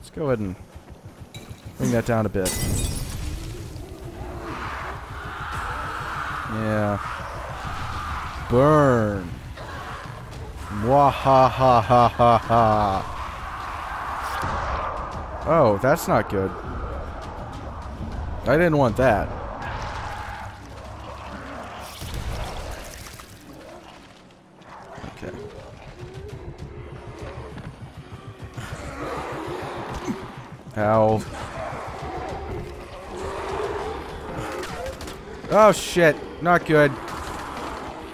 Let's go ahead and bring that down a bit. Yeah. Burn. Wahahahaha. Oh, that's not good. I didn't want that. Okay. Ow. Oh shit, not good.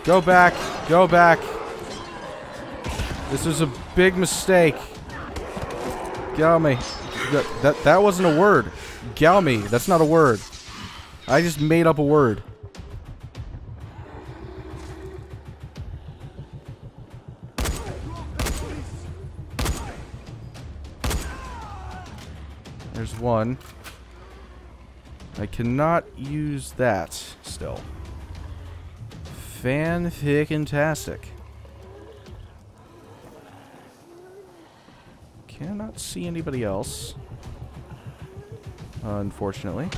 Go back, go back. This was a big mistake. Galmi. That wasn't a word. Galmi, that's not a word. I just made up a word. There's one. I cannot use that still. Fanfic-intastic. Cannot see anybody else, unfortunately.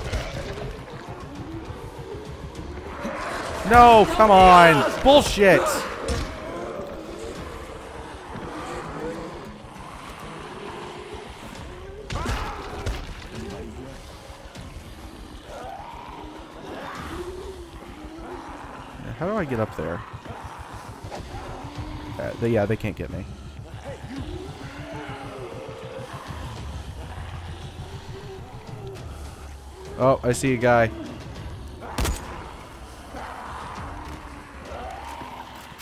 No, come on! Bullshit! How do I get up there? They can't get me. Oh, I see a guy.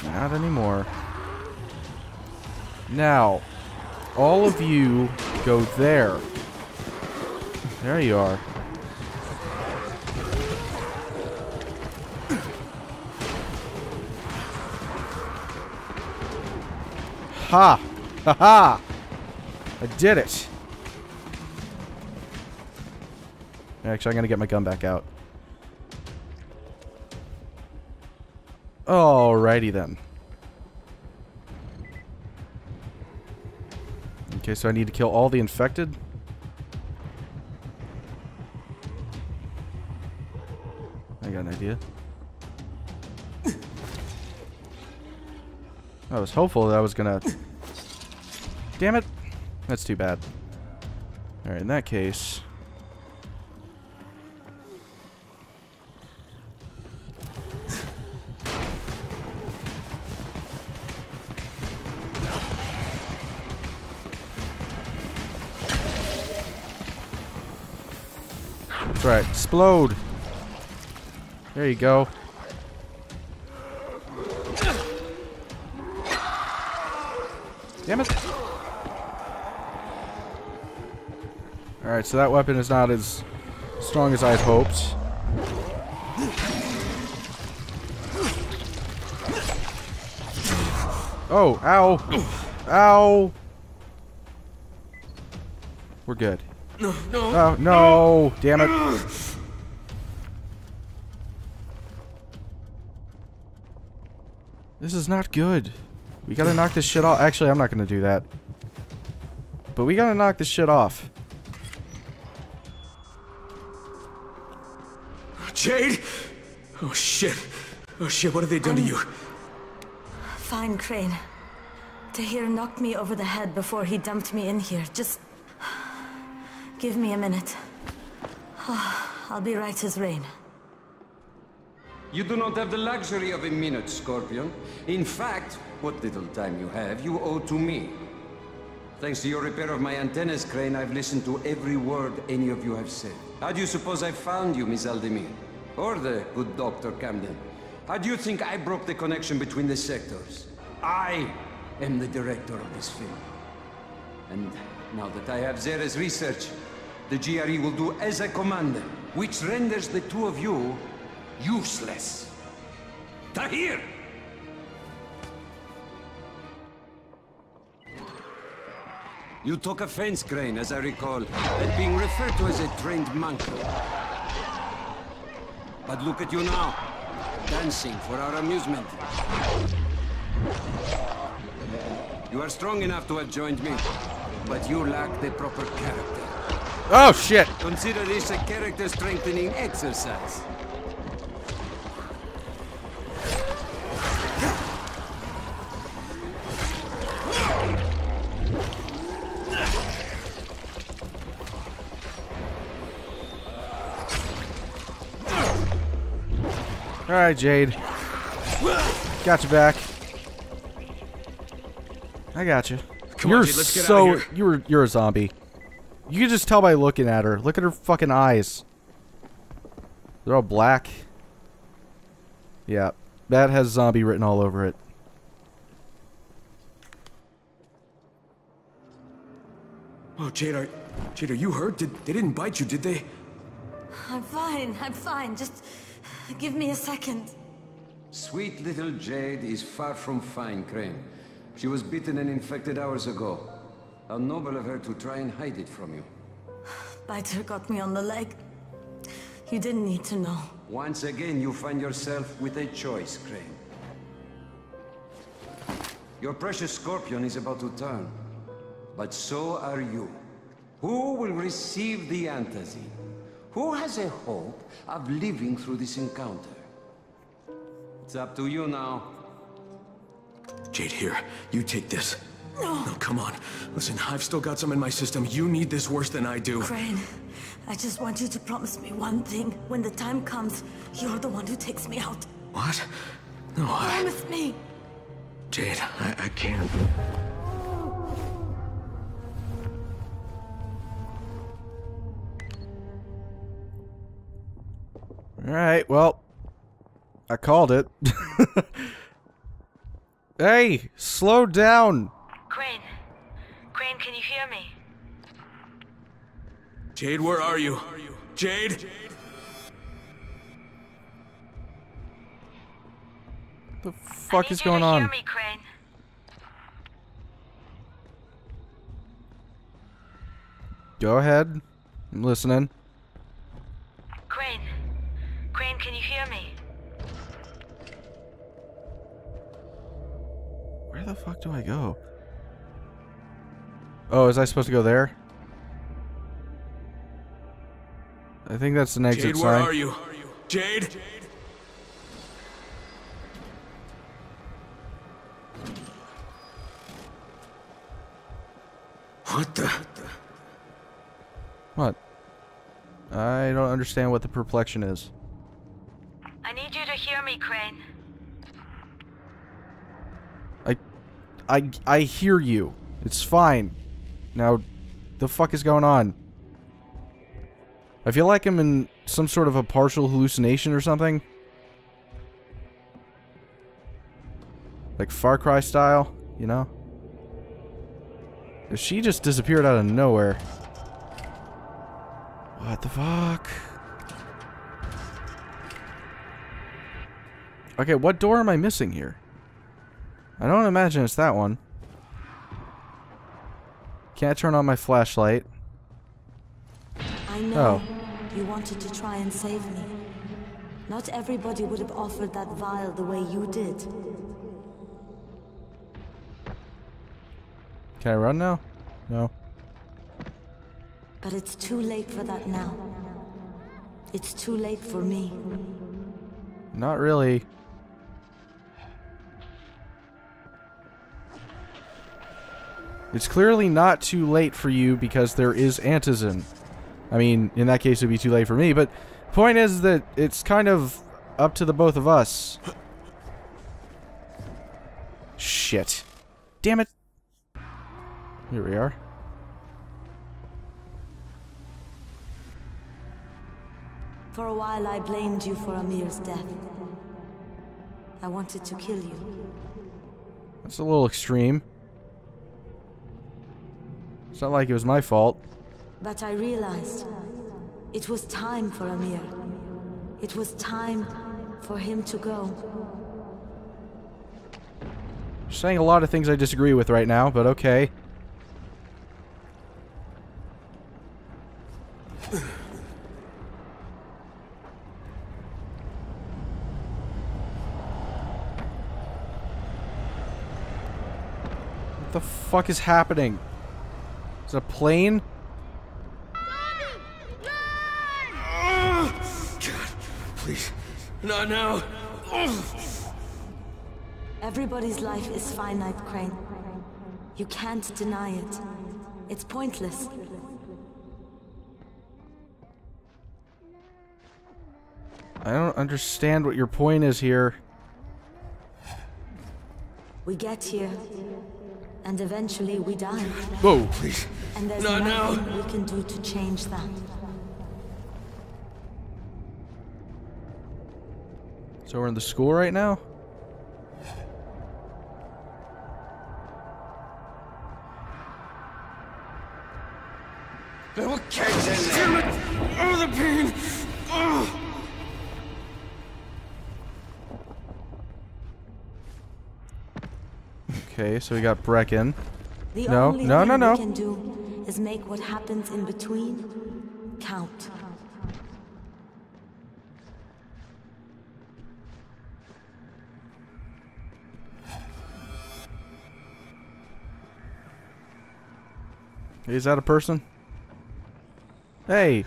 Not anymore. Now, all of you go there. There you are. Ha! Ha ha! I did it! Actually, I'm going to get my gun back out. Alrighty then. Okay, so I need to kill all the infected. I got an idea. I was hopeful that I was going to... Damn it! That's too bad. Alright, in that case... Right, explode. There you go. Damn it. Alright, so that weapon is not as strong as I had hoped. Oh, ow. Ow. We're good. No, no, oh, no, damn it. This is not good. We gotta knock this shit off. Actually, I'm not gonna do that. But we gotta knock this shit off. Jade? Oh shit. Oh shit, what have they done to you? Fine, Crane. Tahir knocked me over the head before he dumped me in here. Just... give me a minute. Oh, I'll be right as rain. You do not have the luxury of a minute, Scorpion. In fact, what little time you have, you owe to me. Thanks to your repair of my antennas, Crane, I've listened to every word any of you have said. How do you suppose I found you, Miss Aldemir? Or the good Dr. Camden? How do you think I broke the connection between the sectors? I am the director of this film. And now that I have Zera's research, the GRE will do as I command, which renders the two of you useless. Tahir! You took offense, Crane, as I recall, at being referred to as a trained monkey. But look at you now, dancing for our amusement. You are strong enough to have joined me. but you lack the proper character. Oh shit! Consider this a character strengthening exercise. Alright, Jade. Got you back. I got you. You're a zombie. You can just tell by looking at her. Look at her fucking eyes. They're all black. Yeah, that has zombie written all over it. Oh, Jade, are you hurt? They didn't bite you, did they? I'm fine. Just give me a second. Sweet little Jade is far from fine, Crane. She was bitten and infected hours ago. How noble of her to try and hide it from you. Biter got me on the leg. You didn't need to know. Once again, you find yourself with a choice, Crane. Your precious Scorpion is about to turn. But so are you. Who will receive the anthazine? Who has a hope of living through this encounter? It's up to you now. Jade, here. You take this. No. No, come on. Listen, I've still got some in my system. You need this worse than I do. Crane, I just want you to promise me one thing. When the time comes, you're the one who takes me out. What? No, Promise me! Jade, I can't. Alright, well... I called it. Hey, slow down. Crane, can you hear me? Jade, where are you? Jade? The fuck is going on? I need you to hear me, Crane. Go ahead. I'm listening. Crane, can you hear me? Where the fuck do I go? Oh, is I supposed to go there? I think that's an exit sign. Jade, where are you? Jade? What the? What? I don't understand what the perplexion is. I need you to hear me, Crane. I hear you. It's fine. Now, the fuck is going on? I feel like I'm in some sort of a partial hallucination or something. Like Far Cry style, you know? If she just disappeared out of nowhere. What the fuck? Okay, what door am I missing here? I don't imagine it's that one. Can't turn on my flashlight. I know. Oh. You wanted to try and save me. Not everybody would have offered that vial the way you did. Can I run now? No. But it's too late for that now. It's too late for me. Not really. It's clearly not too late for you because there is antizen. I mean, in that case, it would be too late for me, but the point is that it's kind of up to the both of us. Shit. Damn it. Here we are. For a while, I blamed you for Amir's death. I wanted to kill you. That's a little extreme. It's not like it was my fault. But I realized it was time for Amir. It was time for him to go. You're saying a lot of things I disagree with right now, but okay. What the fuck is happening? It's a plane. Daddy, run! God, please, not now. Everybody's life is finite, Crane. You can't deny it. It's pointless. I don't understand what your point is here. We get here, and eventually we die. Whoa! Please. And there's nothing we can do to change that. So we're in the school right now? There were kids in there! Oh, the pain! Oh. Okay, so we got Brecken. No, no, no, no. The only thing we can do is make what happens in between count. Is that a person? Hey,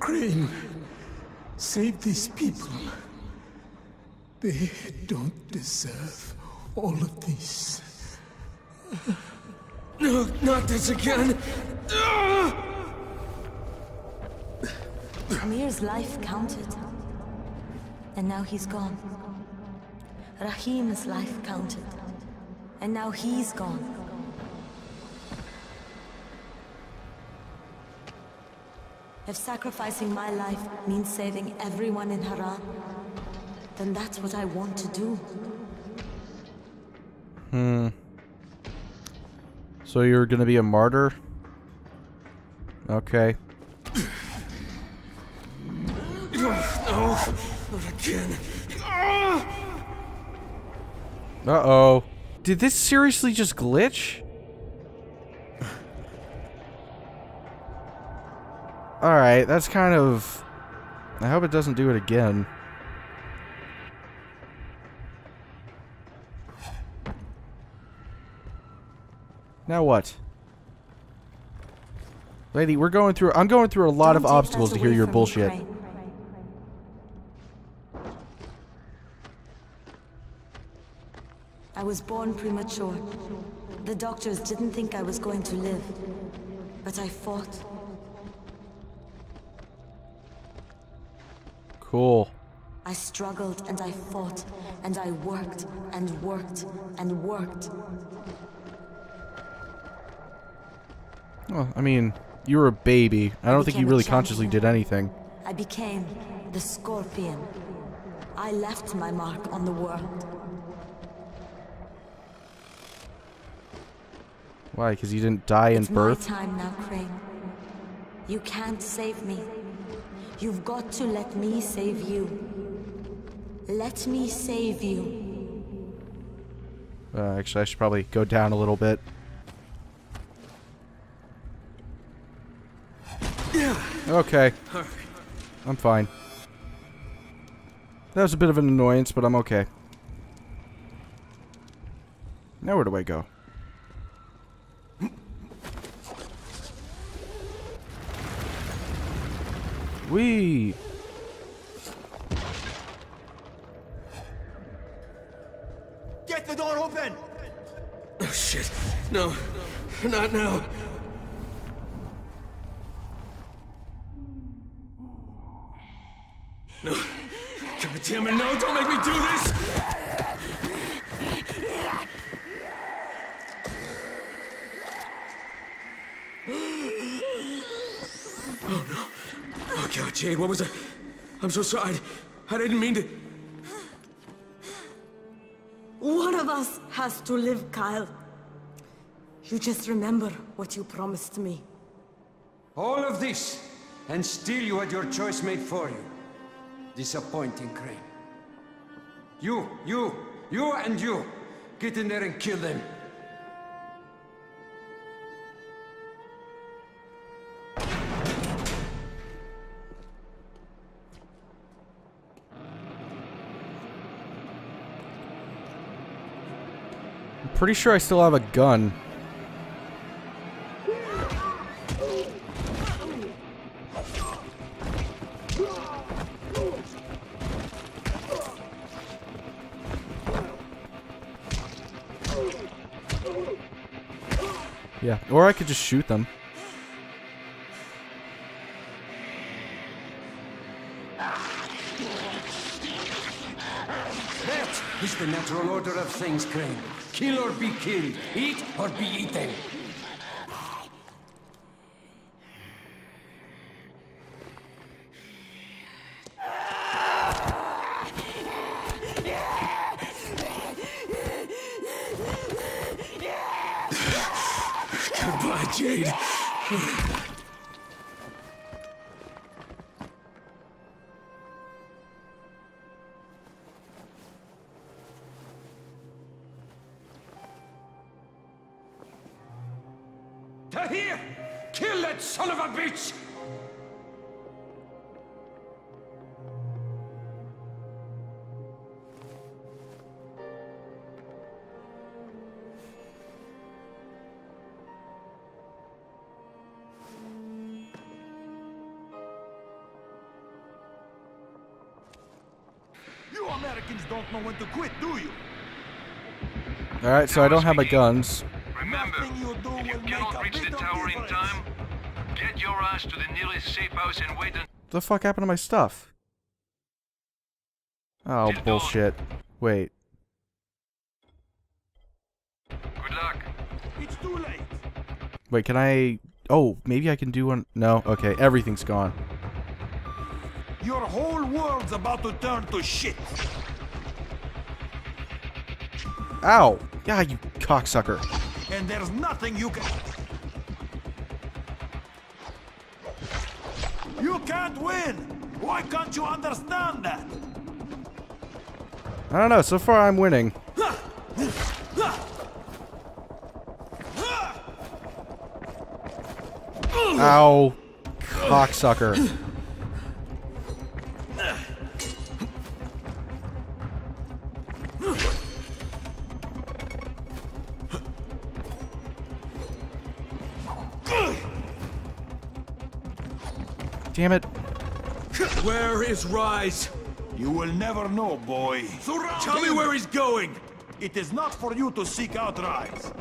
Crane, save these people. They don't deserve all of these. No, not this again! Amir's life counted. And now he's gone. Rahim's life counted. And now he's gone. If sacrificing my life means saving everyone in Haran, then that's what I want to do. Hmm. So you're gonna be a martyr? Okay. Uh-oh. Did this seriously just glitch? Alright, that's kind of... I hope it doesn't do it again. Now what? Lady, we're going through... I'm going through a lot of obstacles to hear your bullshit. I was born premature. The doctors didn't think I was going to live. But I fought. Cool. I struggled and I fought. And I worked and worked and worked. Well, I mean, you were a baby. I don't think you really consciously did anything. I became the Scorpion. I left my mark on the world. Why? Because you didn't die in birth? It's my time now, Crane. You can't save me. You've got to let me save you. Let me save you. Actually, I should probably go down a little bit. Okay. I'm fine. That was a bit of an annoyance, but I'm okay. Now where do I go? Whee! Get the door open! Oh shit. No. Not now. No. God damn it, no, don't make me do this! Oh no. Oh god, Jade, what was that? I'm so sorry. I didn't mean to. One of us has to live, Kyle. You just remember what you promised me. All of this, and still you had your choice made for you. Disappointing, Crane. You and you! Get in there and kill them! I'm pretty sure I still have a gun. Yeah, or I could just shoot them. That is the natural order of things, Crane. Kill or be killed, eat or be eaten. Goodbye, Jade. Tahir! Kill that son of a bitch! Americans don't know when to quit, do you? All right, so I don't have my guns. Remember, if you cannot reach the tower in time, get your ass to the nearest safe house and wait. The fuck happened to my stuff? Oh bullshit! Wait. Good luck. It's too late. Wait, can I? Oh, maybe I can do one. No, okay, everything's gone. Your whole world's about to turn to shit. Ow! Yeah, you cocksucker. And there's nothing you can... You can't win! Why can't you understand that? I don't know, so far I'm winning. Ow. Cocksucker. Damn it. Where is Rais? You will never know, boy. Surround Tell him. Me where he's going. It is not for you to seek out Rais.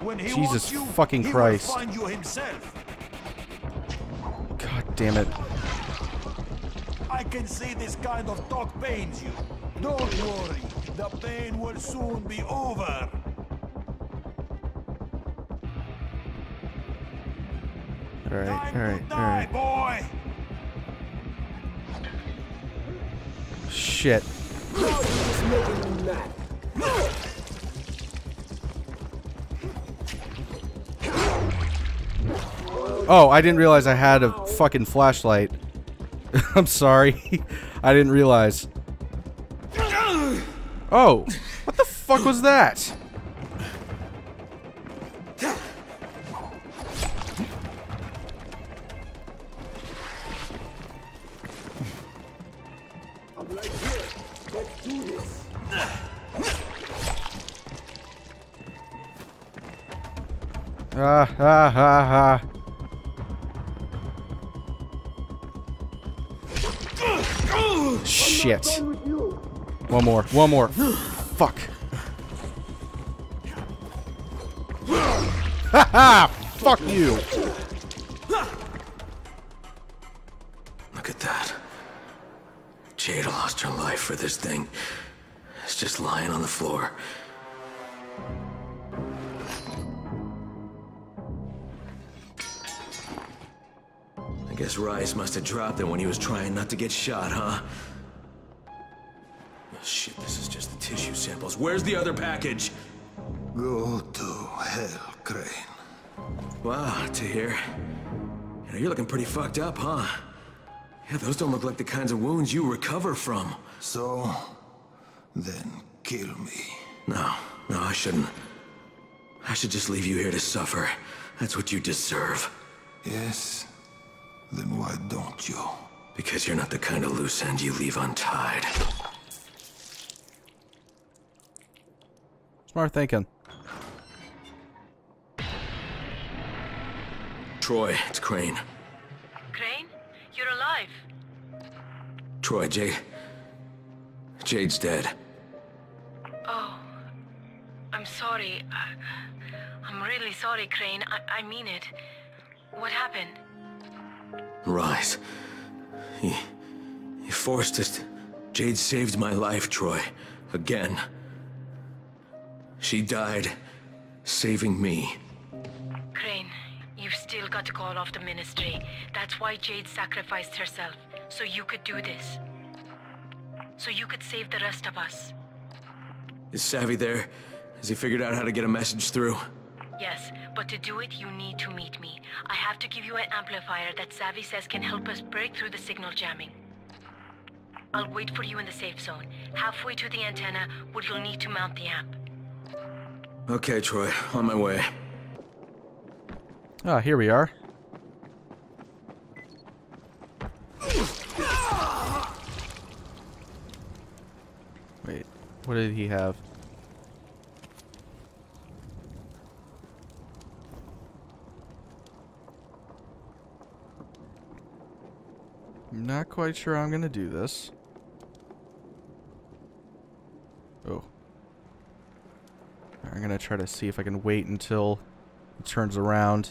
When he Jesus you, fucking he Christ. Will find you himself. God damn it. I can see this kind of talk pains you. Don't worry. The pain will soon be over. All right. Shit. Oh, I didn't realize I had a fucking flashlight. I'm sorry. I didn't realize. Oh, what the fuck was that? Shit. One more. Fuck. Haha! Fuck you! Look at that. Jade lost her life for this thing. It's just lying on the floor. I guess Rais must have dropped it when he was trying not to get shot, huh? Oh, shit, this is just the tissue samples. Where's the other package? Go to hell, Crane. Wow, Tahir. You know, you're looking pretty fucked up, huh? Yeah, those don't look like the kinds of wounds you recover from. So, then kill me. No, I shouldn't. I should just leave you here to suffer. That's what you deserve. Yes. Then why don't you? Because you're not the kind of loose end you leave untied. Smart thinking. Troy, it's Crane. Crane? You're alive. Troy, Jade... Jade's dead. Oh. I'm sorry. I'm really sorry, Crane. I mean it. What happened? Rais. He forced us to... Jade saved my life, Troy. Again. She died, saving me. Crane, you've still got to call off the Ministry. That's why Jade sacrificed herself, so you could do this. So you could save the rest of us. Is Savvy there? Has he figured out how to get a message through? Yes, but to do it, you need to meet me. I have to give you an amplifier that Savvy says can help us break through the signal jamming. I'll wait for you in the safe zone. Halfway to the antenna, where you'll need to mount the amp. Okay, Troy. On my way. Ah, here we are. Wait, what did he have? I'm not quite sure I'm gonna do this. Oh. I'm gonna try to see if I can wait until it turns around.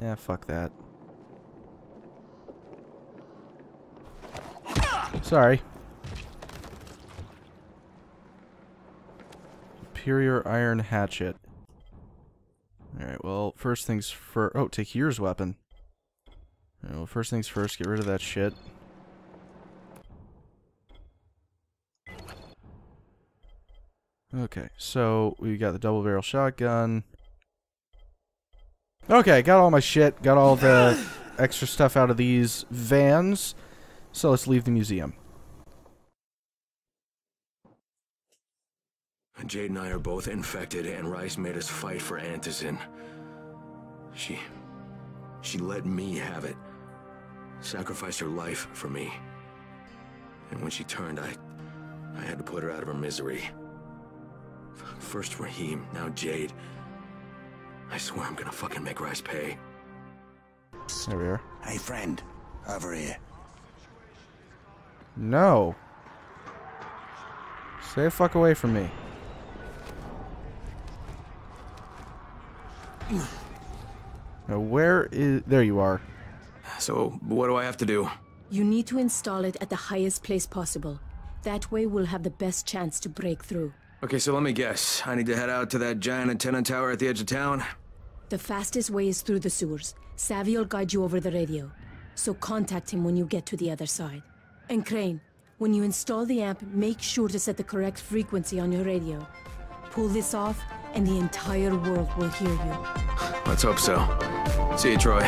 Yeah, fuck that. Sorry. Superior iron hatchet. Alright, well, first things first. Oh, Tahir's weapon. Alright, well, first things first, get rid of that shit. Okay, so we got the double barrel shotgun. Okay, got all my shit, got all the extra stuff out of these vans. So let's leave the museum. Jade and I are both infected, and Rais made us fight for Antizen. She let me have it. Sacrificed her life for me. And when she turned, I had to put her out of her misery. First Raheem, now Jade. I swear I'm gonna fucking make Rais pay. There we are. Hey friend, over here. No. Stay the fuck away from me. Now where is... There you are. So, what do I have to do? You need to install it at the highest place possible. That way we'll have the best chance to break through. Okay, so let me guess. I need to head out to that giant antenna tower at the edge of town? The fastest way is through the sewers. Savio will guide you over the radio. So contact him when you get to the other side. And Crane, when you install the amp, make sure to set the correct frequency on your radio. Pull this off, and the entire world will hear you. Let's hope so. See you, Troy.